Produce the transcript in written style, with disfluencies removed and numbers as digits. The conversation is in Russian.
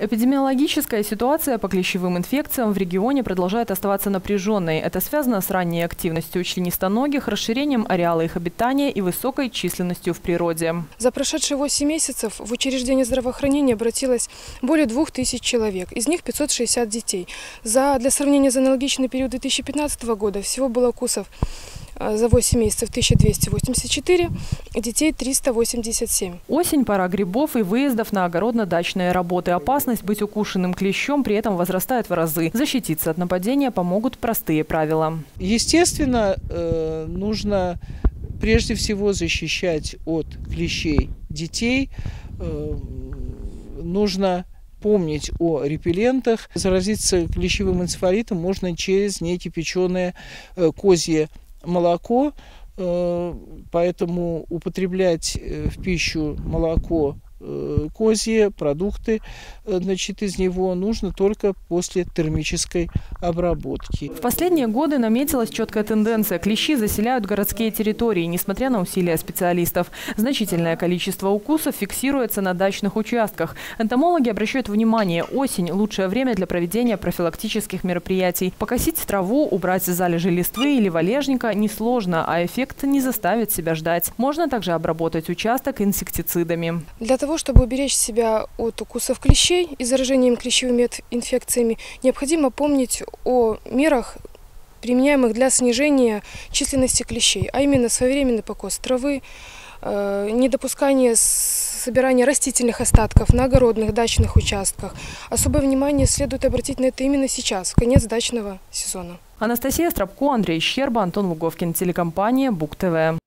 Эпидемиологическая ситуация по клещевым инфекциям в регионе продолжает оставаться напряженной. Это связано с ранней активностью членистоногих, расширением ареала их обитания и высокой численностью в природе. За прошедшие 8 месяцев в учреждение здравоохранения обратилось более 2000 человек, из них 560 детей. Для сравнения, за аналогичный период 2015 года всего было укусов за 8 месяцев 1284, детей 387. Осень – пора грибов и выездов на огородно-дачные работы. Опасность быть укушенным клещом при этом возрастает в разы. Защититься от нападения помогут простые правила. Естественно, нужно прежде всего защищать от клещей детей. Нужно помнить о репеллентах. Заразиться клещевым энцефалитом можно через некипяченое козье молоко, поэтому употреблять в пищу молоко козье, продукты, из него нужно только после термической обработки. В последние годы наметилась четкая тенденция. Клещи заселяют городские территории, несмотря на усилия специалистов. Значительное количество укусов фиксируется на дачных участках. Энтомологи обращают внимание, осень – лучшее время для проведения профилактических мероприятий. Покосить траву, убрать залежи листвы или валежника несложно, а эффект не заставит себя ждать. Можно также обработать участок инсектицидами. Для того, чтобы уберечь себя от укусов клещей и заражения им клещевыми инфекциями, необходимо помнить о мерах, применяемых для снижения численности клещей, а именно своевременный покос травы, недопускание собирания растительных остатков на огородных, дачных участках. Особое внимание следует обратить на это именно сейчас, в конец дачного сезона. Анастасия Страпко, Андрей Щерба, Антон Луговкин, телекомпания Буг-ТВ.